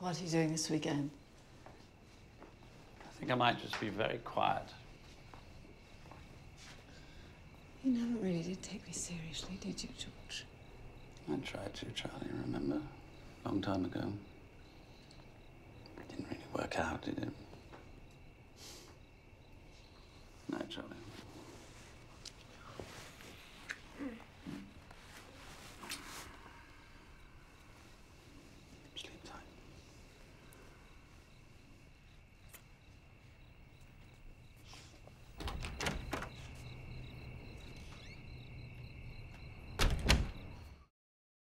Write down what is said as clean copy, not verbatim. What are you doing this weekend? I think I might just be very quiet. You never really did take me seriously, did you, George? I tried to, Charlie, remember? Long time ago. It didn't really work out, did it? No, Charlie.